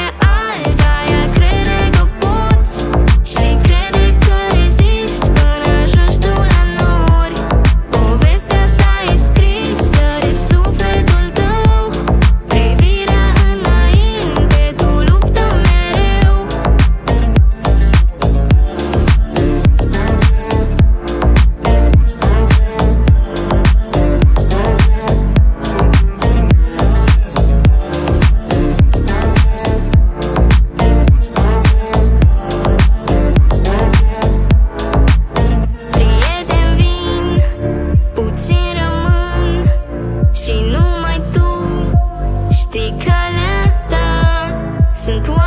e alta. Sunt